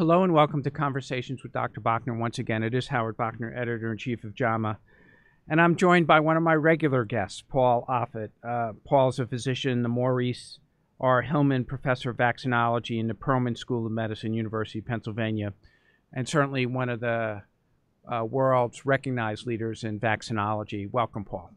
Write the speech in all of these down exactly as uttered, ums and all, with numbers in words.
Hello and welcome to Conversations with Doctor Bauchner. Once again, it is Howard Bauchner, Editor-in-Chief of JAMA. And I'm joined by one of my regular guests, Paul Offit. Uh, Paul's a physician, the Maurice R. Hilleman Professor of Vaccinology in the Perelman School of Medicine, University of Pennsylvania, and certainly one of the uh, world's recognized leaders in vaccinology. Welcome, Paul.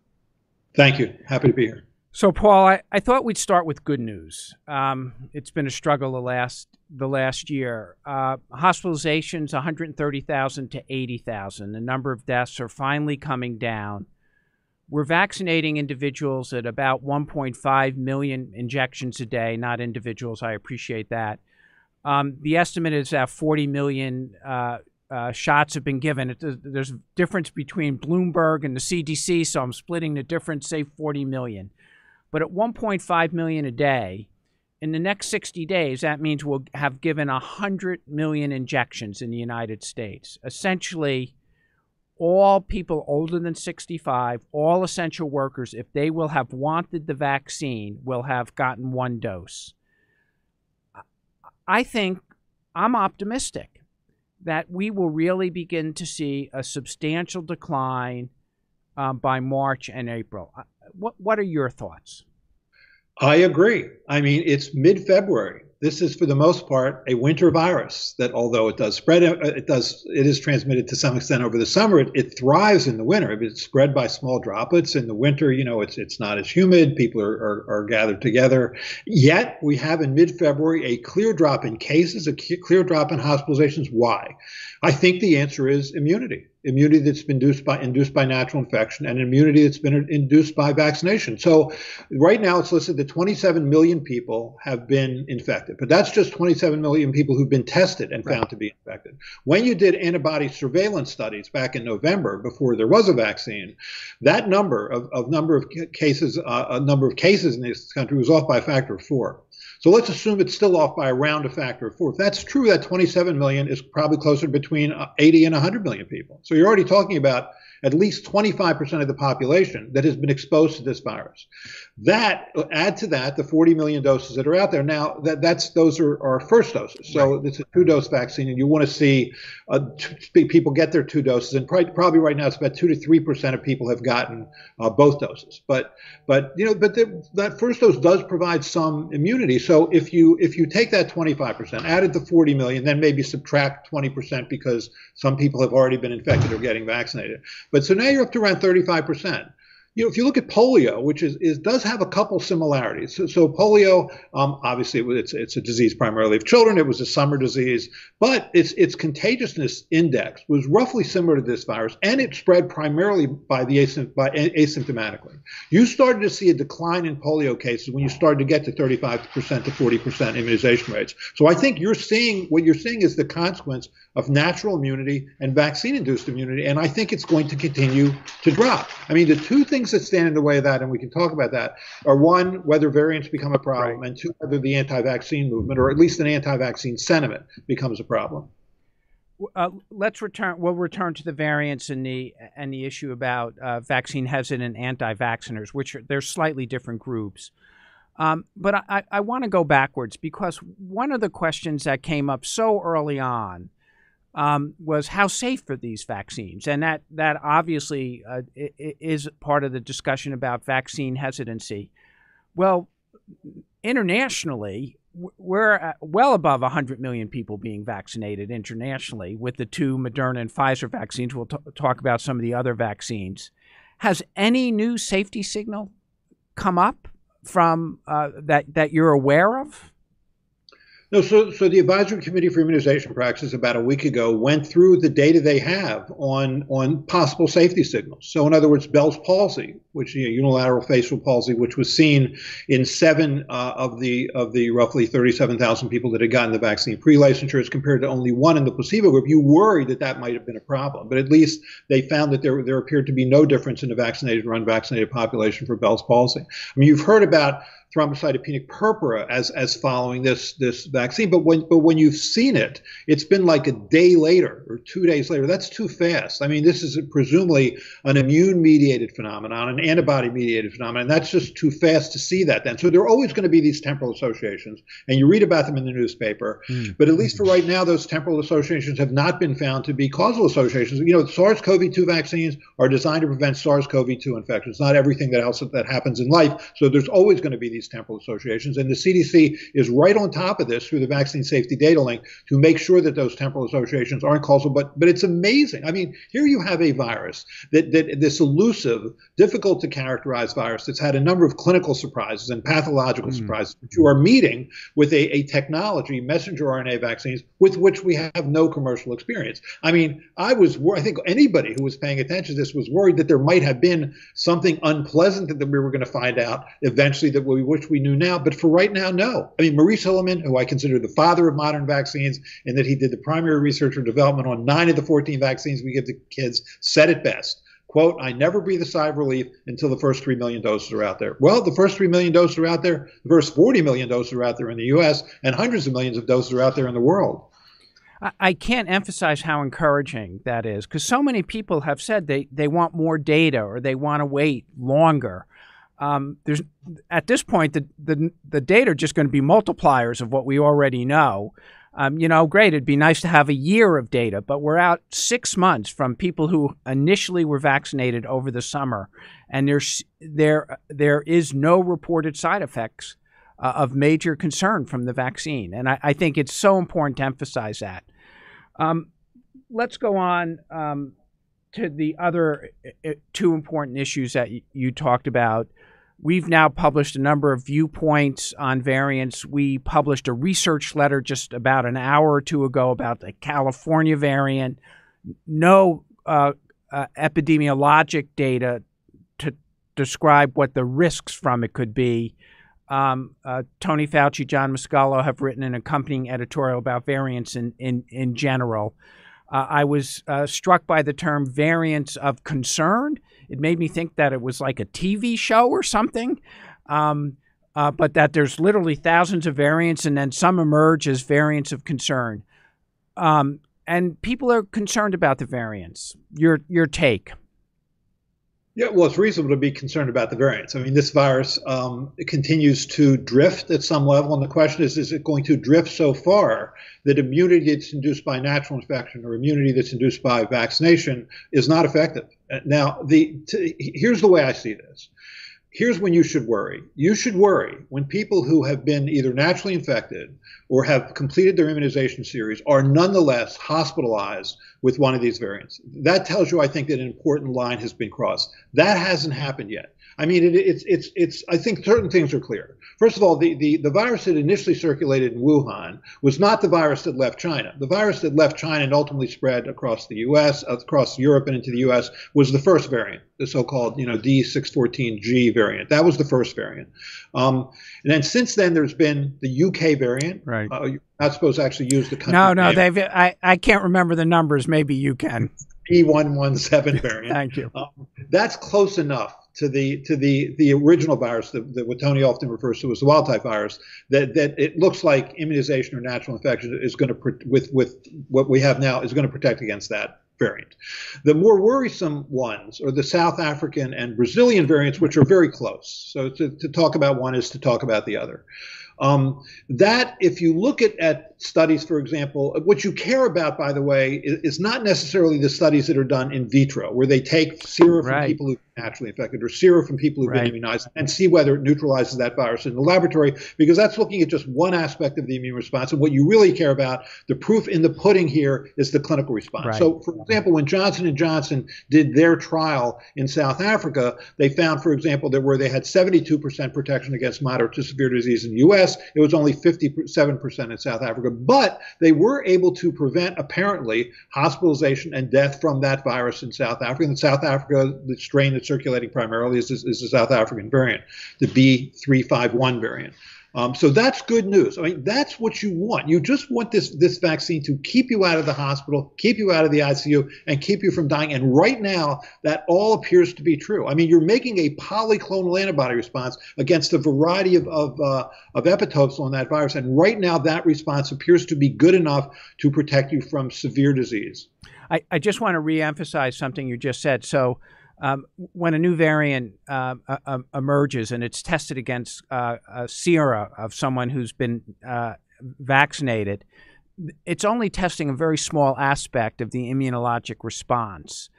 Thank you. Happy to be here. So, Paul, I, I thought we'd start with good news. Um, it's been a struggle the last the last year. Uh, hospitalizations, one hundred thirty thousand to eighty thousand. The number of deaths are finally coming down. We're vaccinating individuals at about one point five million injections a day, not individuals. I appreciate that. Um, the estimate is that forty million uh, uh, shots have been given. It, there's a difference between Bloomberg and the C D C, so I'm splitting the difference, say forty million. But at one point five million a day, in the next sixty days, that means we'll have given one hundred million injections in the United States. Essentially, all people older than sixty-five, all essential workers, if they will have wanted the vaccine, will have gotten one dose. I think I'm optimistic that we will really begin to see a substantial decline um, by March and April. What what are your thoughts? I agree. I mean, it's mid-February. This is, for the most part, a winter virus that, although it does spread, it does it is transmitted to some extent over the summer. It, it thrives in the winter. It's spread by small droplets. In the winter, you know, it's it's not as humid. People are are, are gathered together. Yet we have in mid-February a clear drop in cases, a clear drop in hospitalizations. Why? I think the answer is immunity. Immunity that's been induced by, induced by natural infection, and immunity that's been induced by vaccination. So right now it's listed that twenty-seven million people have been infected, but that's just twenty-seven million people who've been tested and right. found to be infected. When you did antibody surveillance studies back in November, before there was a vaccine, that number of, of number of cases, uh, a number of cases in this country was off by a factor of four. So let's assume it's still off by around a factor of four. If that's true, that twenty-seven million is probably closer to between eighty and one hundred million people. So you're already talking about at least twenty-five percent of the population that has been exposed to this virus. That, add to that the forty million doses that are out there. Now, that, that's those are our first doses. So right. It's a two-dose vaccine, and you want to see uh, two, people get their two doses. And probably, probably right now it's about two to three percent of people have gotten uh, both doses. But, but you know, but the, that first dose does provide some immunity. So if you if you take that twenty-five percent, added the forty million, then maybe subtract twenty percent because some people have already been infected or getting vaccinated. But so now you're up to around thirty-five percent. You know, if you look at polio, which is, is does have a couple similarities. So, so polio, um, obviously, it's it's a disease primarily of children. It was a summer disease, but its its contagiousness index was roughly similar to this virus, and it spread primarily by the asympt by asymptomatically. You started to see a decline in polio cases when you started to get to thirty-five percent to forty percent immunization rates. So I think you're seeing what you're seeing is the consequence of natural immunity and vaccine-induced immunity, and I think it's going to continue to drop. I mean, the two things that stand in the way of that, and we can talk about that, are one, whether variants become a problem, right. and two, whether the anti-vaccine movement, or at least an anti-vaccine sentiment, becomes a problem. Uh, let's return. We'll return to the variants and the and the issue about uh, vaccine hesitant anti-vacciners, which are, they're slightly different groups. Um, but I, I want to go backwards because one of the questions that came up so early on Um, was how safe are these vaccines? And that, that obviously uh, is part of the discussion about vaccine hesitancy. Well, internationally, we're well above one hundred million people being vaccinated internationally with the two Moderna and Pfizer vaccines. We'll t talk about some of the other vaccines. Has any new safety signal come up from uh, that, that you're aware of? No, so, so the Advisory Committee for Immunization Practices about a week ago went through the data they have on, on possible safety signals. So in other words, Bell's palsy, which you know, unilateral facial palsy, which was seen in seven uh, of the of the roughly thirty-seven thousand people that had gotten the vaccine pre-licensure, as compared to only one in the placebo group. You worried that that might have been a problem, but at least they found that there there appeared to be no difference in the vaccinated or unvaccinated population for Bell's palsy. I mean, you've heard about thrombocytopenic purpura as as following this this vaccine. But when but when you've seen it, it's been like a day later or two days later. That's too fast. I mean, this is a, presumably an immune-mediated phenomenon, an antibody-mediated phenomenon. That's just too fast to see that then. So there are always going to be these temporal associations, and you read about them in the newspaper. Mm. But at least for right now, those temporal associations have not been found to be causal associations. You know, SARS-CoV two vaccines are designed to prevent SARS-CoV two infection. It's not everything that else that happens in life. So there's always going to be these temporal associations, and the C D C is right on top of this through the Vaccine Safety Data Link to make sure that those temporal associations aren't causal. But but it's amazing. I mean, here you have a virus that, that this elusive, difficult to characterize virus that's had a number of clinical surprises and pathological mm. surprises, which you are meeting with a, a technology, messenger R N A vaccines, with which we have no commercial experience. I mean, I was I think anybody who was paying attention to this was worried that there might have been something unpleasant that we were going to find out eventually that we would. Which we knew now, but for right now, no. I mean, Maurice Hilleman, who I consider the father of modern vaccines, in that he did the primary research and development on nine of the fourteen vaccines we give to kids, said it best. Quote, I never breathe a sigh of relief until the first three million doses are out there. Well, the first three million doses are out there, the first forty million doses are out there in the U S, and hundreds of millions of doses are out there in the world. I can't emphasize how encouraging that is, because so many people have said they, they want more data or they want to wait longer. Um, there's at this point, the, the, the data are just going to be multipliers of what we already know. Um, you know, great, it'd be nice to have a year of data, but we're out six months from people who initially were vaccinated over the summer. And there's, there, there is no reported side effects uh, of major concern from the vaccine. And I, I think it's so important to emphasize that. Um, let's go on. Um, to the other two important issues that you talked about. We've now published a number of viewpoints on variants. We published a research letter just about an hour or two ago about the California variant. No uh, uh, epidemiologic data to describe what the risks from it could be. Um, uh, Tony Fauci, John Moscullo have written an accompanying editorial about variants in, in, in general. Uh, I was uh, struck by the term variants of concern. It made me think that it was like a T V show or something, um, uh, but that there's literally thousands of variants and then some emerge as variants of concern. Um, and people are concerned about the variants. Your, your take. Yeah, well, it's reasonable to be concerned about the variants. I mean, this virus um, it continues to drift at some level, and the question is, is it going to drift so far that immunity that's induced by natural infection or immunity that's induced by vaccination is not effective? Now, the t here's the way I see this. Here's when you should worry. You should worry when people who have been either naturally infected or have completed their immunization series are nonetheless hospitalized with one of these variants. That tells you, I think, that an important line has been crossed. That hasn't happened yet. I mean, it, it's, it's, it's, I think certain things are clear. First of all, the, the, the virus that initially circulated in Wuhan was not the virus that left China. The virus that left China and ultimately spread across the U S, across Europe and into the U S was the first variant, the so-called, you know, D six fourteen G variant. That was the first variant. Um, and then since then, there's been the U K variant. Right. Uh, you're not supposed to actually use the country. No, no, they've, I, I can't remember the numbers. Maybe you can. B one one seven variant. Thank you. Um, that's close enough to the to the the original virus that, that what Tony often refers to as the wild type virus, that that it looks like immunization or natural infection is going to with with what we have now is going to protect against that variant. The more worrisome ones are the South African and Brazilian variants, which are very close. So to, to talk about one is to talk about the other. Um, that if you look at, at studies, for example, what you care about, by the way, is, is not necessarily the studies that are done in vitro, where they take sera from right. people who've been naturally infected or sera from people who've right. been immunized and see whether it neutralizes that virus in the laboratory, because that's looking at just one aspect of the immune response. And what you really care about, the proof in the pudding here, is the clinical response. Right. So, for example, when Johnson and Johnson did their trial in South Africa, they found, for example, that where they had seventy-two percent protection against moderate to severe disease in the U S, it was only fifty-seven percent in South Africa, but they were able to prevent, apparently, hospitalization and death from that virus in South Africa. In South Africa, the strain that's circulating primarily is, is, is the South African variant, the B three five one variant. Um, so that's good news. I mean, that's what you want. You just want this this vaccine to keep you out of the hospital, keep you out of the I C U, and keep you from dying. And right now, that all appears to be true. I mean, you're making a polyclonal antibody response against a variety of of, uh, of epitopes on that virus. And right now, that response appears to be good enough to protect you from severe disease. I, I just want to reemphasize something you just said. So Um, when a new variant uh, uh, emerges and it's tested against uh, a sera of someone who's been uh, vaccinated, it's only testing a very small aspect of the immunologic response.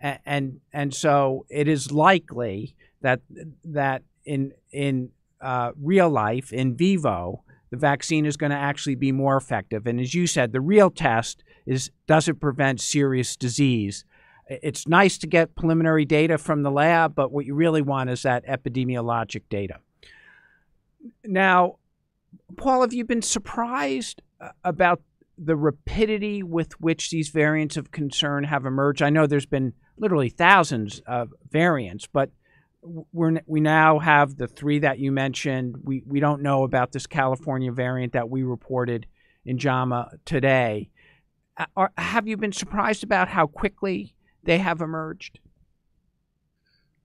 And, and, and so it is likely that, that in, in uh, real life, in vivo, the vaccine is going to actually be more effective. And as you said, the real test is, does it prevent serious disease? It's nice to get preliminary data from the lab, but what you really want is that epidemiologic data. Now, Paul, have you been surprised about the rapidity with which these variants of concern have emerged? I know there's been literally thousands of variants, but we're, we now have the three that you mentioned. We, we don't know about this California variant that we reported in JAMA today. Are, have you been surprised about how quickly they have emerged?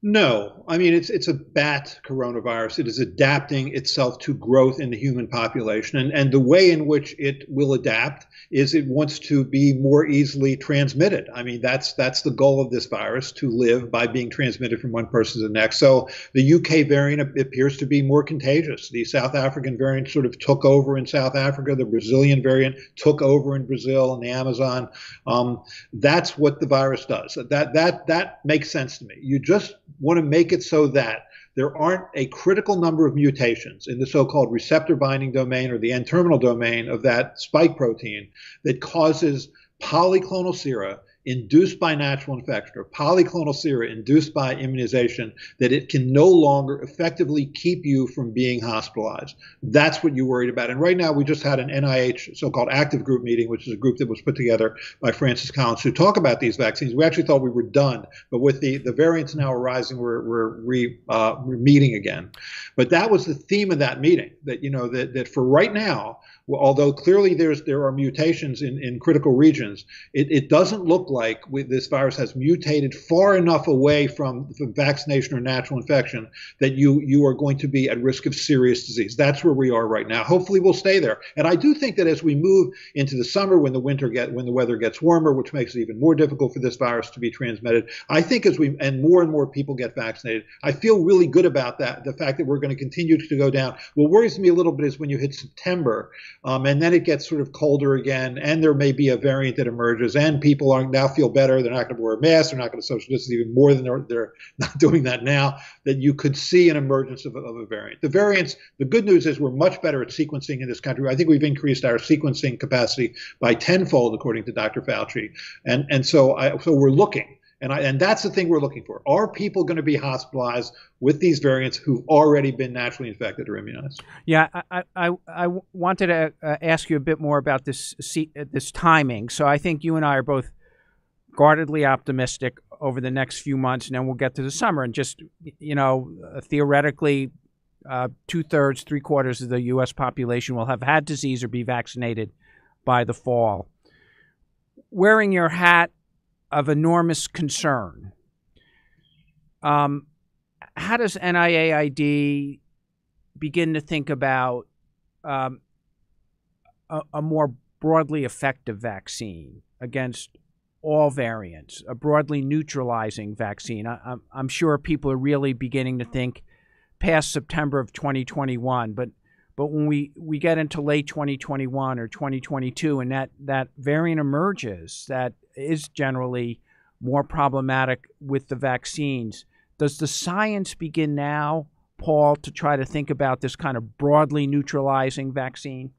No. I mean, it's it's a bat coronavirus. It is adapting itself to growth in the human population. And, and the way in which it will adapt is it wants to be more easily transmitted. I mean, that's that's the goal of this virus, to live by being transmitted from one person to the next. So the U K variant appears to be more contagious. The South African variant sort of took over in South Africa. The Brazilian variant took over in Brazil and the Amazon. Um, that's what the virus does. That, that, that makes sense to me. You just want to make it so that there aren't a critical number of mutations in the so-called receptor binding domain or the N-terminal domain of that spike protein that causes polyclonal sera induced by natural infection or polyclonal sera induced by immunization, that it can no longer effectively keep you from being hospitalized. That's what you're worried about. And right now, we just had an N I H so-called active group meeting, which is a group that was put together by Francis Collins to talk about these vaccines. We actually thought we were done, but with the, the variants now arising, we're, we're, re, uh, we're meeting again. But that was the theme of that meeting, that, you know, that, that for right now, although clearly there's there are mutations in, in critical regions, it, it doesn't look like with this virus has mutated far enough away from, from vaccination or natural infection that you, you are going to be at risk of serious disease. That's where we are right now. Hopefully we'll stay there. And I do think that as we move into the summer, when the winter get when the weather gets warmer, which makes it even more difficult for this virus to be transmitted, I think as we and more and more people get vaccinated, I feel really good about that, the fact that we're going to continue to go down. What worries me a little bit is when you hit September, Um, and then it gets sort of colder again, and there may be a variant that emerges, and people are now feel better. They're not going to wear masks. They're not going to social distance even more than they're, they're not doing that now, that you could see an emergence of, of a variant. The variants, the good news is we're much better at sequencing in this country. I think we've increased our sequencing capacity by tenfold, according to Doctor Fauci. And, and so, I, so we're looking. And, I, and that's the thing we're looking for. Are people going to be hospitalized with these variants who've already been naturally infected or immunized? Yeah, I, I, I wanted to ask you a bit more about this, this timing. So I think you and I are both guardedly optimistic over the next few months, and then we'll get to the summer. And just, you know, theoretically, uh, two-thirds, three-quarters of the U S population will have had disease or be vaccinated by the fall. Wearing your hat of enormous concern, Um, how does N I A I D begin to think about um, a, a more broadly effective vaccine against all variants, a broadly neutralizing vaccine? I, I'm, I'm sure people are really beginning to think past September of twenty twenty-one, but but when we, we get into late twenty twenty-one or twenty twenty-two and that, that variant emerges that is generally more problematic with the vaccines, does the science begin now, Paul, to try to think about this kind of broadly neutralizing vaccine?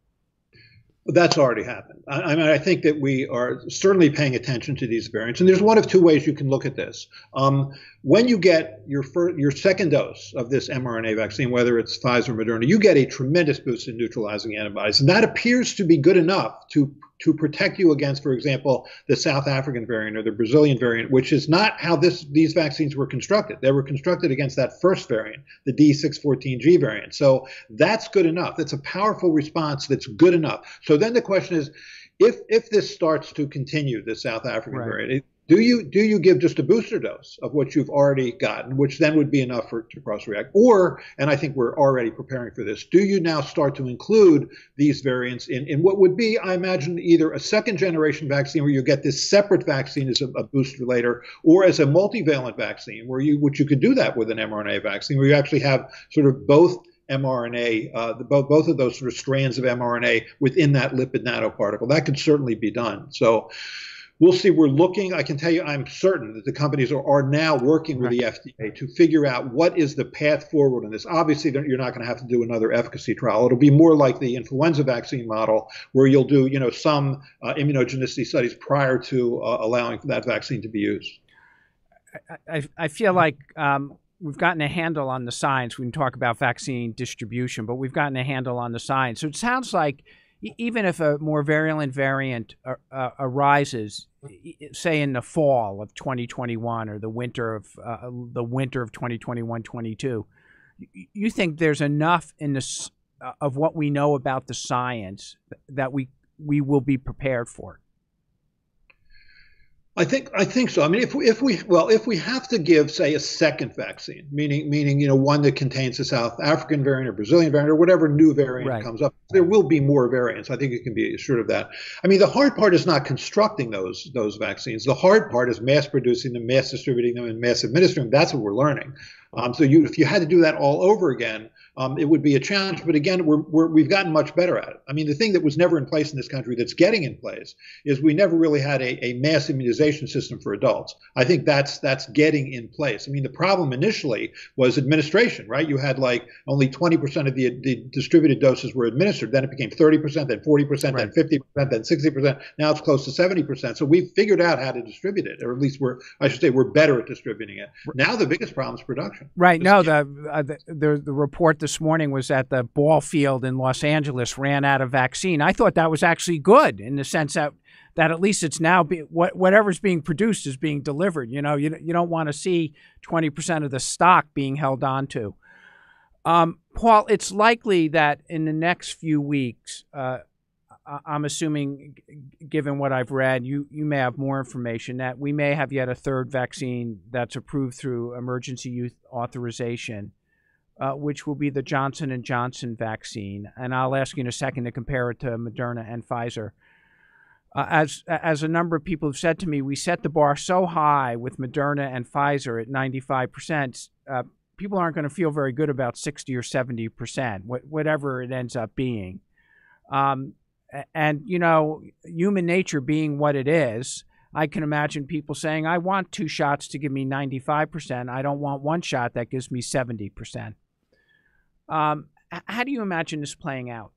That's already happened. I mean, I think that we are certainly paying attention to these variants. And there's one of two ways you can look at this. Um, when you get your first, your second dose of this mRNA vaccine, whether it's Pfizer or Moderna, you get a tremendous boost in neutralizing antibodies. And that appears to be good enough to to protect you against, for example, the South African variant or the Brazilian variant, which is not how this, these vaccines were constructed. They were constructed against that first variant, the D six fourteen G variant. So that's good enough. That's a powerful response that's good enough. So then the question is, if if this starts to continue, the South African right. variant, do you do you give just a booster dose of what you've already gotten, which then would be enough for, to cross-react? Or, and I think we're already preparing for this, do you now start to include these variants in, in what would be, I imagine, either a second-generation vaccine where you get this separate vaccine as a, a booster later, or as a multivalent vaccine, where you which you could do that with an mRNA vaccine, where you actually have sort of both mRNA, uh, the, both, both of those sort of strands of mRNA within that lipid nanoparticle. That could certainly be done. So we'll see. We're looking. I can tell you, I'm certain that the companies are, are now working with the F D A to figure out what is the path forward in this. Obviously, you're not going to have to do another efficacy trial. It'll be more like the influenza vaccine model, where you'll do, you know, some uh, immunogenicity studies prior to uh, allowing for that vaccine to be used. I, I, I feel like um we've gotten a handle on the science. We can talk about vaccine distribution, but we've gotten a handle on the science. So it sounds like even if a more virulent variant uh, uh, arises, say in the fall of twenty twenty-one or the winter of uh, the winter of twenty twenty-one twenty-two, you think there's enough in this uh, of what we know about the science that we we will be prepared for it? I think I think so. I mean, if we, if we well, if we have to give, say, a second vaccine, meaning meaning you know one that contains the South African variant or Brazilian variant or whatever new variant right. comes up, there will be more variants. I think you can be assured of that. I mean, the hard part is not constructing those those vaccines. The hard part is mass producing them, mass distributing them, and mass administering them. That's what we're learning. Um, so you, if you had to do that all over again, um, it would be a challenge. But again, we're, we're, we've gotten much better at it. I mean, the thing that was never in place in this country that's getting in place is we never really had a, a mass immunization system for adults. I think that's that's getting in place. I mean, the problem initially was administration, right? You had like only twenty percent of the, the distributed doses were administered. Then it became thirty percent, then forty percent, right. then fifty percent, then sixty percent. Now it's close to seventy percent. So we've figured out how to distribute it, or at least we're, I should say, we're better at distributing it. Now the biggest problem is production. Right. No, the, uh, the the the report this morning was that the ball field in Los Angeles ran out of vaccine. I thought that was actually good in the sense that that at least it's now be, what, whatever's being produced is being delivered. You know, you you don't want to see twenty percent of the stock being held on to. Um, Paul, it's likely that in the next few weeks, uh, I'm assuming, given what I've read, you, you may have more information, that we may have yet a third vaccine that's approved through emergency use authorization, uh, which will be the Johnson and Johnson vaccine. And I'll ask you in a second to compare it to Moderna and Pfizer. Uh, as, as a number of people have said to me, we set the bar so high with Moderna and Pfizer at ninety-five percent, uh, people aren't going to feel very good about sixty or seventy percent, wh- whatever it ends up being. Um, And, you know, human nature being what it is, I can imagine people saying, I want two shots to give me ninety-five percent. I don't want one shot that gives me seventy percent. Um, how do you imagine this playing out?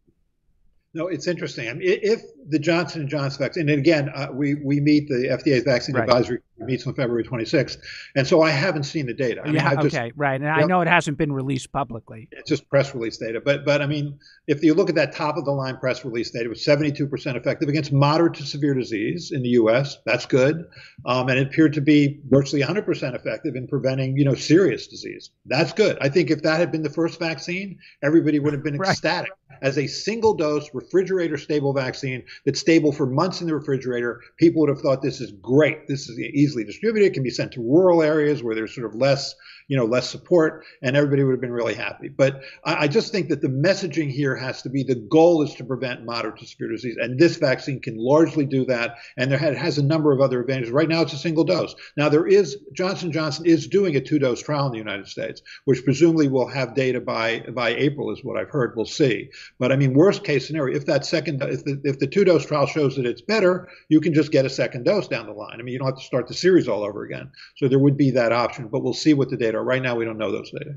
No, it's interesting. I mean, if the Johnson and Johnson vaccine, and again, uh, we, we meet the F D A's vaccine right. advisory meets on February twenty-sixth, and so I haven't seen the data. I mean, yeah, I've okay, just, right, and yep, I know it hasn't been released publicly. It's just press release data, but but I mean, if you look at that top of the line press release data, it was seventy-two percent effective against moderate to severe disease in the U S. That's good, um, and it appeared to be virtually one hundred percent effective in preventing you know serious disease. That's good. I think if that had been the first vaccine, everybody would have been right. ecstatic. As a single dose refrigerator stable vaccine that's stable for months in the refrigerator, people would have thought this is great. This is easily distributed, can be sent to rural areas where there's sort of less, you know, less support, and everybody would have been really happy. But I, I just think that the messaging here has to be the goal is to prevent moderate to severe disease, and this vaccine can largely do that. And there had, has a number of other advantages. Right now, it's a single dose. Now there is Johnson and Johnson is doing a two-dose trial in the United States, which presumably will have data by by April, is what I've heard. We'll see. But I mean, worst case scenario, if that second, if the, if the two-dose trial shows that it's better, you can just get a second dose down the line. I mean, you don't have to start the series all over again. So there would be that option, but we'll see what the data are. Right now, we don't know those data.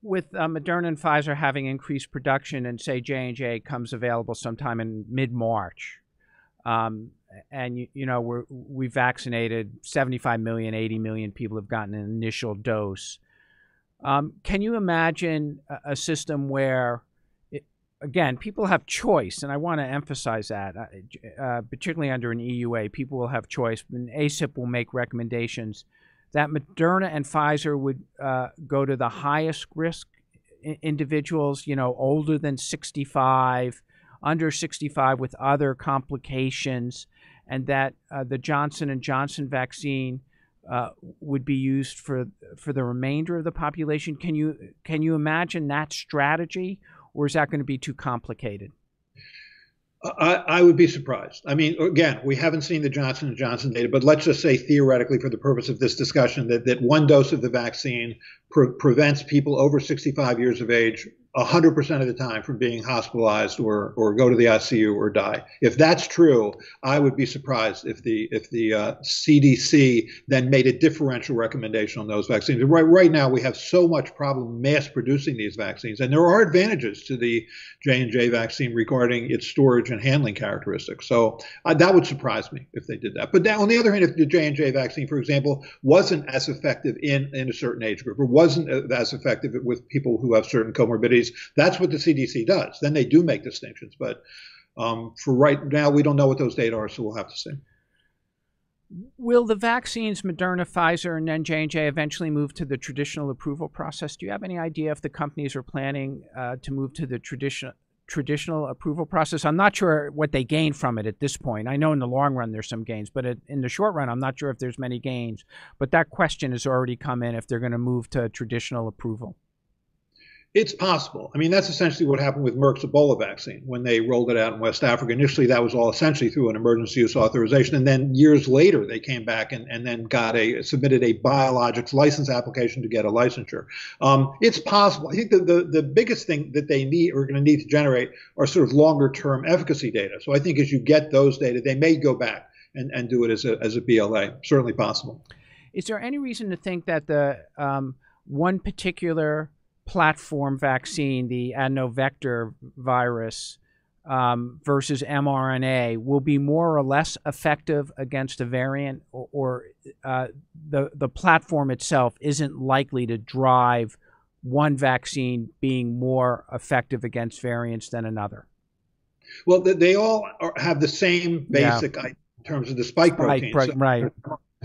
With uh, Moderna and Pfizer having increased production, and say J and J comes available sometime in mid-March, um, and you, you know we're, we vaccinated seventy-five million, eighty million people have gotten an initial dose. Um, can you imagine a, a system where again, people have choice, and I want to emphasize that, uh, particularly under an E U A, people will have choice. And A C I P will make recommendations that Moderna and Pfizer would uh, go to the highest risk individuals, you know, older than sixty-five, under sixty-five with other complications, and that uh, the Johnson and Johnson vaccine uh, would be used for for the remainder of the population. Can you can you imagine that strategy, or is that going to be too complicated? I, I would be surprised. I mean, again, we haven't seen the Johnson and Johnson data, but let's just say theoretically for the purpose of this discussion that, that one dose of the vaccine pre- prevents people over sixty-five years of age one hundred percent of the time from being hospitalized or or go to the I C U or die. If that's true, I would be surprised if the if the uh, C D C then made a differential recommendation on those vaccines. Right, right now, we have so much problem mass producing these vaccines, and there are advantages to the J and J vaccine regarding its storage and handling characteristics. So uh, that would surprise me if they did that. But that, on the other hand, if the J and J vaccine, for example, wasn't as effective in, in a certain age group or wasn't as effective with people who have certain comorbidities, that's what the C D C does. Then they do make distinctions. But um, for right now, we don't know what those data are, so we'll have to see. Will the vaccines, Moderna, Pfizer, and then J and J eventually move to the traditional approval process? Do you have any idea if the companies are planning uh, to move to the tradition, traditional approval process? I'm not sure what they gain from it at this point. I know in the long run there's some gains, but it, in the short run, I'm not sure if there's many gains. But that question has already come in if they're going to move to traditional approval. It's possible. I mean, that's essentially what happened with Merck's Ebola vaccine when they rolled it out in West Africa. Initially, that was all essentially through an emergency use authorization. And then years later, they came back and, and then got a submitted a biologics license application to get a licensure. Um, it's possible. I think the, the, the biggest thing that they need or are going to need to generate are sort of longer term efficacy data. So I think as you get those data, they may go back and, and do it as a, as a B L A. Certainly possible. Is there any reason to think that the um, one particular platform vaccine, the adenovector virus um, versus mRNA, will be more or less effective against a variant, or, or uh, the the platform itself isn't likely to drive one vaccine being more effective against variants than another? Well, they all are, have the same basic yeah. idea in terms of the spike, spike protein. Pro- so- right.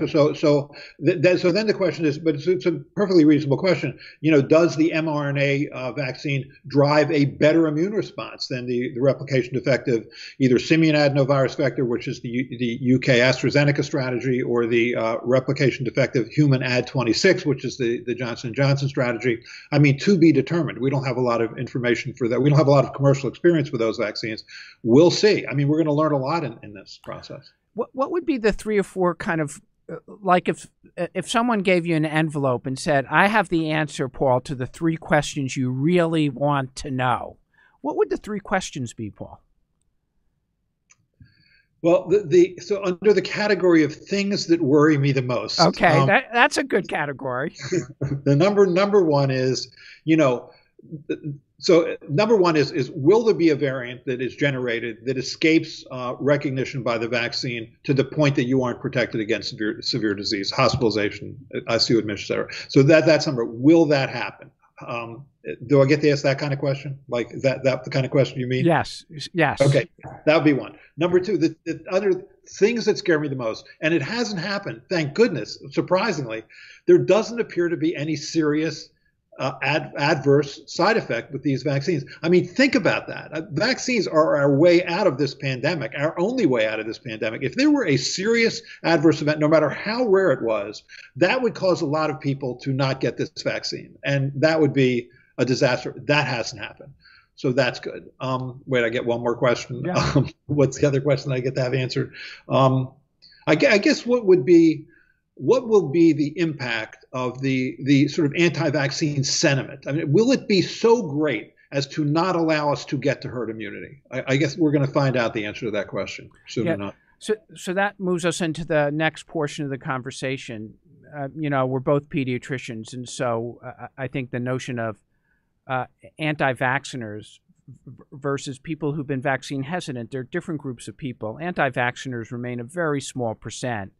So, so, th- so then the question is, but it's, it's a perfectly reasonable question. You know, does the mRNA uh, vaccine drive a better immune response than the, the replication defective, either simian adenovirus vector, which is the, U- the U K AstraZeneca strategy, or the uh, replication defective human Ad twenty-six, which is the, the Johnson and Johnson strategy? I mean, to be determined. We don't have a lot of information for that. We don't have a lot of commercial experience with those vaccines. We'll see. I mean, we're going to learn a lot in, in this process. What What would be the three or four kind of like if if someone gave you an envelope and said, I have the answer, Paul, to the three questions you really want to know, what would the three questions be, Paul? Well, the, the so under the category of things that worry me the most. Okay, um, that, that's a good category. The number number one is, you know, so number one is, is will there be a variant that is generated that escapes uh, recognition by the vaccine to the point that you aren't protected against severe, severe disease, hospitalization, I C U admissions, et cetera. So that, that's number one. Will that happen? Um, do I get to ask that kind of question? Like that, that the kind of question you mean? Yes. Yes. Okay. That would be one. Number two, the, the other things that scare me the most, and it hasn't happened, thank goodness, surprisingly, there doesn't appear to be any serious Uh, ad, adverse side effect with these vaccines. I mean, think about that. Uh, vaccines are our way out of this pandemic, our only way out of this pandemic. If there were a serious adverse event, no matter how rare it was, that would cause a lot of people to not get this vaccine. And that would be a disaster. That hasn't happened. So that's good. Um, wait, I get one more question. Yeah. Um, what's the other question I get to have answered? Um, I, I guess what would be What will be the impact of the the sort of anti-vaccine sentiment? I mean, will it be so great as to not allow us to get to herd immunity? I, I guess we're going to find out the answer to that question soon yeah. enough. So, so that moves us into the next portion of the conversation. Uh, you know, we're both pediatricians, and so uh, I think the notion of uh, anti-vacciners versus people who've been vaccine hesitant, they're different groups of people. Anti-vacciners remain a very small percent.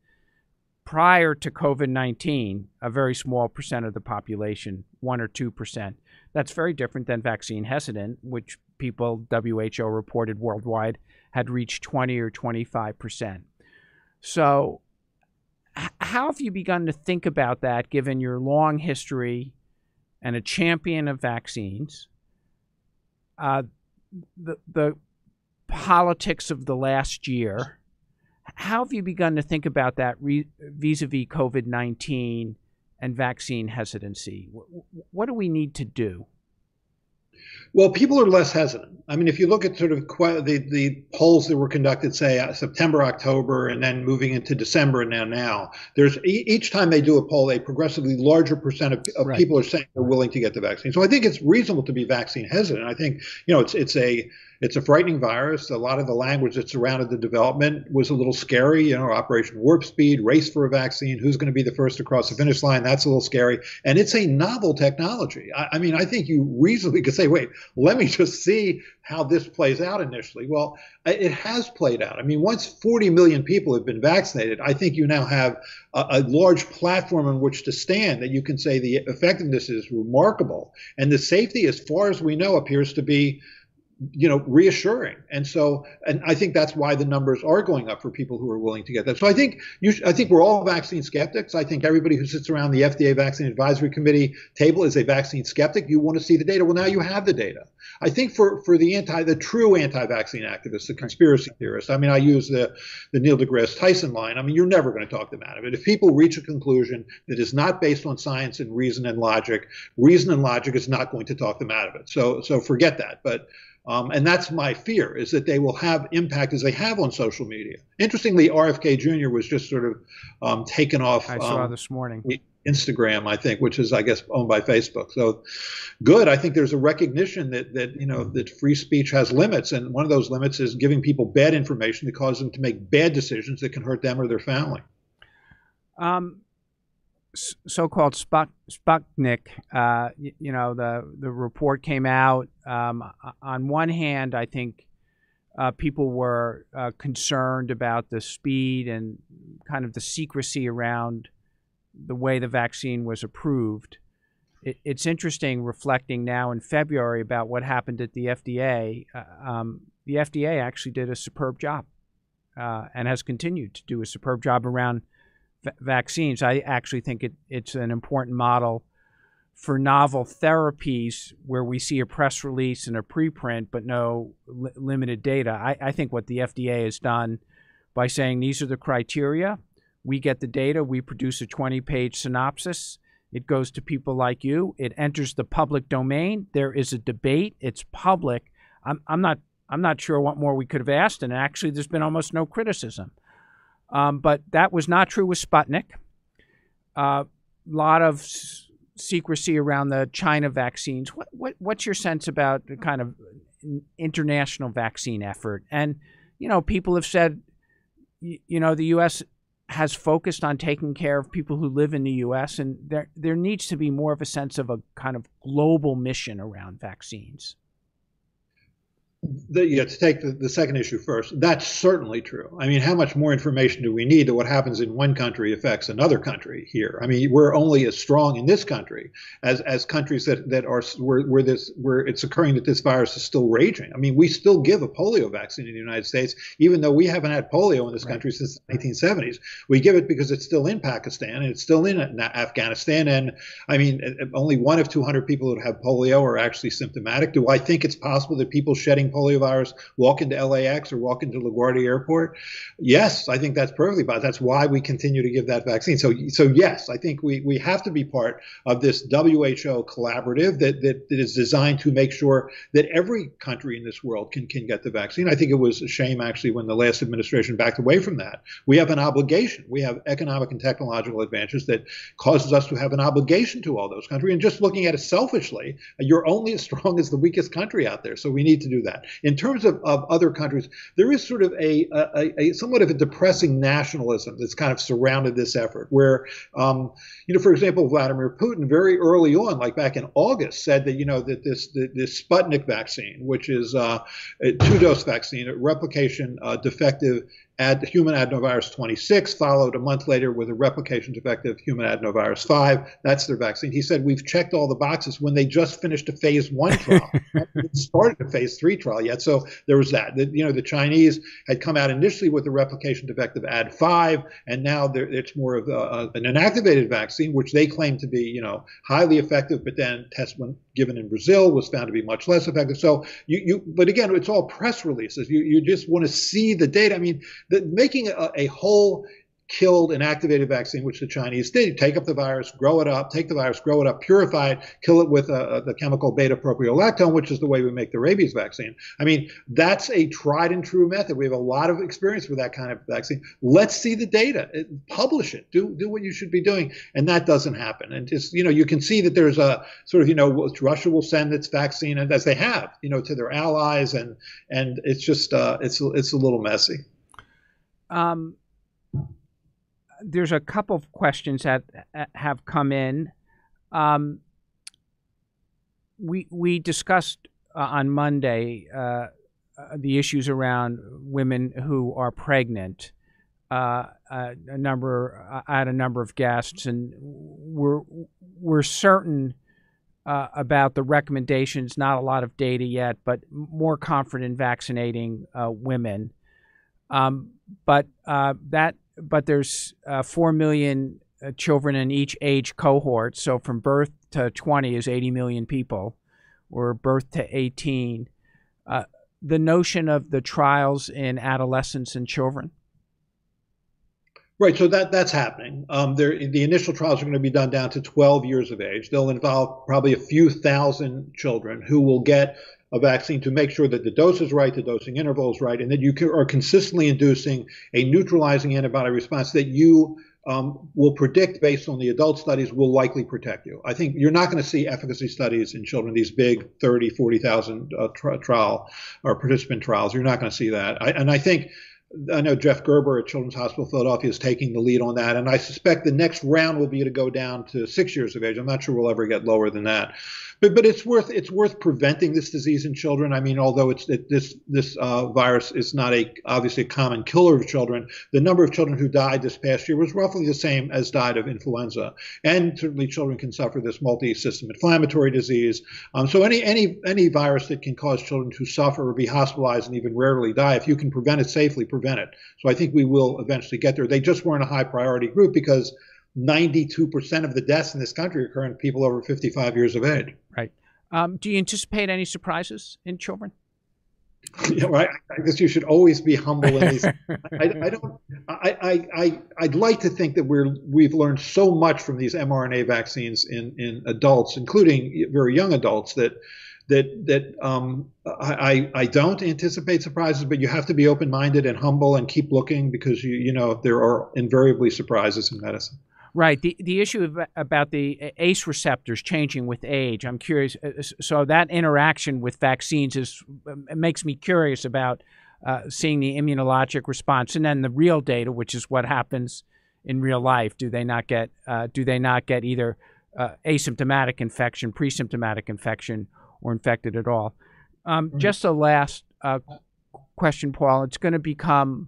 Prior to COVID nineteen, a very small percent of the population, one or two percent. That's very different than vaccine hesitant, which people, W H O reported worldwide, had reached twenty or twenty-five percent. So how have you begun to think about that, given your long history and a champion of vaccines? Uh, the, the politics of the last year, how have you begun to think about that re vis-a-vis COVID nineteen and vaccine hesitancy? W what do we need to do? Well, people are less hesitant. I mean, if you look at sort of the, the polls that were conducted, say, uh, September, October, and then moving into December and now, now, there's e each time they do a poll, a progressively larger percent of, of right. people are saying they're willing to get the vaccine. So I think it's reasonable to be vaccine hesitant. I think, you know, it's, it's a it's a frightening virus. A lot of the language that surrounded the development was a little scary. You know, Operation Warp Speed, race for a vaccine, who's going to be the first to cross the finish line? That's a little scary. And it's a novel technology. I, I mean, I think you reasonably could say, wait, let me just see how this plays out initially. Well, it has played out. I mean, once forty million people have been vaccinated, I think you now have a, a large platform on which to stand that you can say the effectiveness is remarkable. And the safety, as far as we know, appears to be, you know, reassuring. And so, and I think that's why the numbers are going up for people who are willing to get that. So I think you, I think we're all vaccine skeptics. I think everybody who sits around the F D A Vaccine Advisory Committee table is a vaccine skeptic. You want to see the data. Well, now you have the data. I think for, for the anti, the true anti-vaccine activists, the conspiracy theorists, I mean, I use the, the Neil deGrasse Tyson line. I mean, you're never going to talk them out of it. If people reach a conclusion that is not based on science and reason and logic, reason and logic is not going to talk them out of it. So, so forget that. But Um, and that's my fear, is that they will have impact as they have on social media. Interestingly, R F K Junior was just sort of um, taken off. I saw um, this morning. Instagram, I think, which is, I guess, owned by Facebook. So good. I think there's a recognition that, that, you know, that free speech has limits. And one of those limits is giving people bad information that causes them to make bad decisions that can hurt them or their family. Um. So-called Sputnik, uh, you, you know, the, the report came out. Um, on one hand, I think uh, people were uh, concerned about the speed and kind of the secrecy around the way the vaccine was approved. It, it's interesting reflecting now in February about what happened at the F D A. Uh, um, the F D A actually did a superb job uh, and has continued to do a superb job around vaccines. I actually think it, it's an important model for novel therapies where we see a press release and a preprint, but no li limited data. I, I think what the F D A has done by saying these are the criteria, we get the data, we produce a twenty page synopsis, it goes to people like you, it enters the public domain, there is a debate, it's public. I'm, I'm, not, I'm not sure what more we could have asked, and actually there's been almost no criticism. Um, but that was not true with Sputnik. A uh, lot of s secrecy around the China vaccines. What, what, what's your sense about the kind of international vaccine effort? And, you know, people have said, you, you know, the U S has focused on taking care of people who live in the U S, and there, there needs to be more of a sense of a kind of global mission around vaccines. The, yeah, to take the, the second issue first, that's certainly true. I mean, how much more information do we need that what happens in one country affects another country here? I mean, we're only as strong in this country as as countries that, that are where, where this where it's occurring that this virus is still raging. I mean, we still give a polio vaccine in the United States, even though we haven't had polio in this country right. since the nineteen seventies. We give it because it's still in Pakistan and it's still in Afghanistan. And I mean, only one of two hundred people who have polio are actually symptomatic. Do I think it's possible that people shedding poliovirus walk into L A X or walk into LaGuardia Airport? Yes, I think that's perfectly fine. That's why we continue to give that vaccine. So, so yes, I think we, we have to be part of this W H O collaborative that, that, that is designed to make sure that every country in this world can, can get the vaccine. I think it was a shame, actually, when the last administration backed away from that. We have an obligation. We have economic and technological advances that causes us to have an obligation to all those countries. And just looking at it selfishly, you're only as strong as the weakest country out there. So we need to do that. In terms of, of other countries, there is sort of a, a, a somewhat of a depressing nationalism that's kind of surrounded this effort where, um, you know, for example, Vladimir Putin very early on, like back in August, said that, you know, that this, the, this Sputnik vaccine, which is uh, a two-dose vaccine, a replication uh, defective ad, human adenovirus twenty-six, followed a month later with a replication defective human adenovirus five. That's their vaccine. He said, we've checked all the boxes when they just finished a phase one trial. It started a phase three trial yet. So there was that. The, you know, the Chinese had come out initially with a replication defective ad five, and now it's more of a, a, an inactivated vaccine, which they claim to be, you know, highly effective, but then test when given in Brazil was found to be much less effective. So you, you but again, it's all press releases. You, you just want to see the data. I mean, the, making a, a whole killed inactivated vaccine, which the Chinese did, take up the virus, grow it up, take the virus, grow it up, purify it, kill it with uh, the chemical beta-propiolactone, which is the way we make the rabies vaccine. I mean, that's a tried and true method. We have a lot of experience with that kind of vaccine. Let's see the data. Publish it. Do do what you should be doing. And that doesn't happen. And just, you know, you can see that there's a sort of, you know, Russia will send its vaccine, and as they have, you know, to their allies, and and it's just, uh, it's, it's a little messy. Um. There's a couple of questions that have come in. Um, we we discussed uh, on Monday uh, the issues around women who are pregnant. Uh, a, a number I had a number of guests, and we're we're certain uh, about the recommendations. Not a lot of data yet, but more confident vaccinating uh, women. Um, but uh, that. But there's uh, four million uh, children in each age cohort. So from birth to twenty is eighty million people, or birth to eighteen. Uh, the notion of the trials in adolescents and children. Right, so that that's happening. Um, the initial trials are going to be done down to twelve years of age. They'll involve probably a few thousand children who will get a vaccine to make sure that the dose is right, the dosing interval is right, and that you are consistently inducing a neutralizing antibody response that you um, will predict based on the adult studies will likely protect you. I think you're not going to see efficacy studies in children, these big thirty, forty thousand uh, tri trial or participant trials. You're not going to see that. I, and I think I know Jeff Gerber at Children's Hospital Philadelphia is taking the lead on that, and I suspect the next round will be to go down to six years of age. I'm not sure we'll ever get lower than that, but but it's worth it's worth preventing this disease in children. I mean, although it's it, this this uh, virus is not a obviously a common killer of children, the number of children who died this past year was roughly the same as died of influenza, and certainly children can suffer this multi-system inflammatory disease. Um, so any any any virus that can cause children to suffer or be hospitalized and even rarely die, if you can prevent it safely, prevent it. So I think we will eventually get there. They just weren't a high priority group because ninety-two percent of the deaths in this country occur in people over fifty-five years of age. Right. Um, do you anticipate any surprises in children? Yeah, well, I, I guess you should always be humble. In these. I, I don't. I, I. I. I'd like to think that we're we've learned so much from these mRNA vaccines in in adults, including very young adults, that. that that um, I, I don't anticipate surprises, but you have to be open-minded and humble and keep looking, because, you you know, there are invariably surprises in medicine. Right. The, the issue of, about the ACE receptors changing with age, I'm curious. So that interaction with vaccines is it makes me curious about uh, seeing the immunologic response, and then the real data, which is what happens in real life. Do they not get uh, do they not get either uh, asymptomatic infection, pre-symptomatic infection, or infected at all? Um, mm-hmm. Just a last uh, question, Paul. It's going to become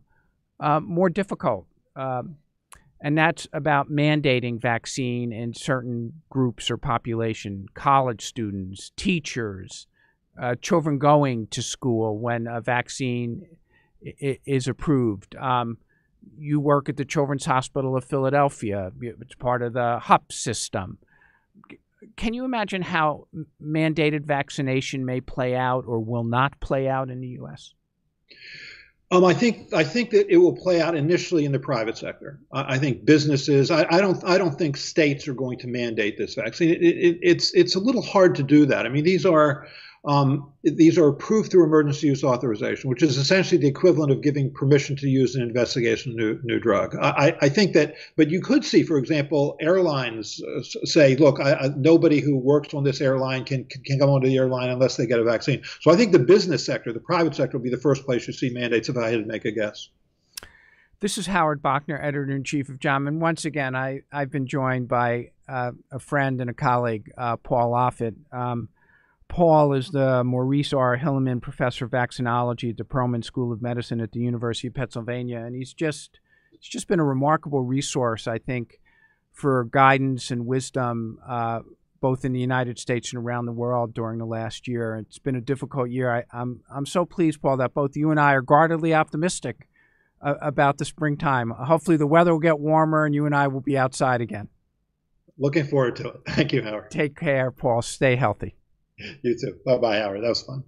uh, more difficult, um, and that's about mandating vaccine in certain groups or population, college students, teachers, uh, children going to school when a vaccine i- is approved. Um, you work at the Children's Hospital of Philadelphia. It's part of the H U P system. Can you imagine how mandated vaccination may play out or will not play out in the U S? Um, I think I think that it will play out initially in the private sector. I, I think businesses. I, I don't. I don't think states are going to mandate this vaccine. It, it, it's it's a little hard to do that. I mean, these are. Um, these are approved through emergency use authorization, which is essentially the equivalent of giving permission to use an investigational new, new drug. I, I think that, but you could see, for example, airlines uh, say, look, I, I, nobody who works on this airline can, can, can come onto the airline unless they get a vaccine. So I think the business sector, the private sector, will be the first place you see mandates, if I had to make a guess. This is Howard Bauchner, editor-in-chief of JAMA. And once again, I, I've been joined by uh, a friend and a colleague, uh, Paul Offit. Um, Paul is the Maurice R. Hilleman Professor of Vaccinology at the Perelman School of Medicine at the University of Pennsylvania, and he's just it's just been a remarkable resource, I think, for guidance and wisdom, uh, both in the United States and around the world during the last year. It's been a difficult year. I, I'm I'm so pleased, Paul, that both you and I are guardedly optimistic uh, about the springtime. Hopefully, the weather will get warmer, and you and I will be outside again. Looking forward to it. Thank you, Howard. Take care, Paul. Stay healthy. You too. Bye-bye, Howard. That was fun.